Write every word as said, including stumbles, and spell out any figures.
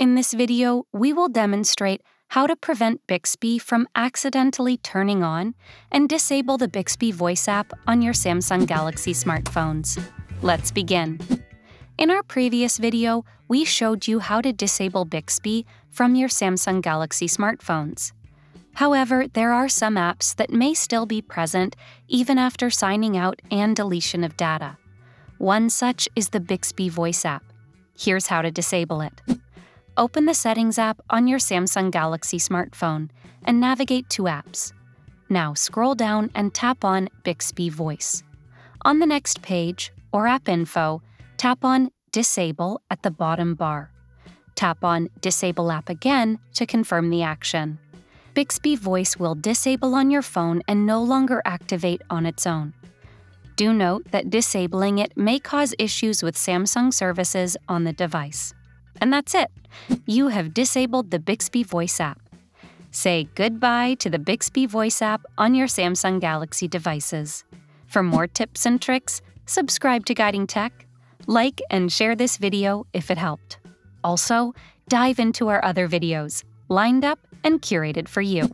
In this video, we will demonstrate how to prevent Bixby from accidentally turning on and disable the Bixby voice app on your Samsung Galaxy smartphones. Let's begin. In our previous video, we showed you how to disable Bixby from your Samsung Galaxy smartphones. However, there are some apps that may still be present even after signing out and deletion of data. One such is the Bixby voice app. Here's how to disable it. Open the Settings app on your Samsung Galaxy smartphone and navigate to Apps. Now scroll down and tap on Bixby Voice. On the next page, or App Info, tap on Disable at the bottom bar. Tap on Disable App again to confirm the action. Bixby Voice will disable on your phone and no longer activate on its own. Do note that disabling it may cause issues with Samsung services on the device. And that's it. You have disabled the Bixby Voice app. Say goodbye to the Bixby Voice app on your Samsung Galaxy devices. For more tips and tricks, subscribe to Guiding Tech, like and share this video if it helped. Also, dive into our other videos, lined up and curated for you.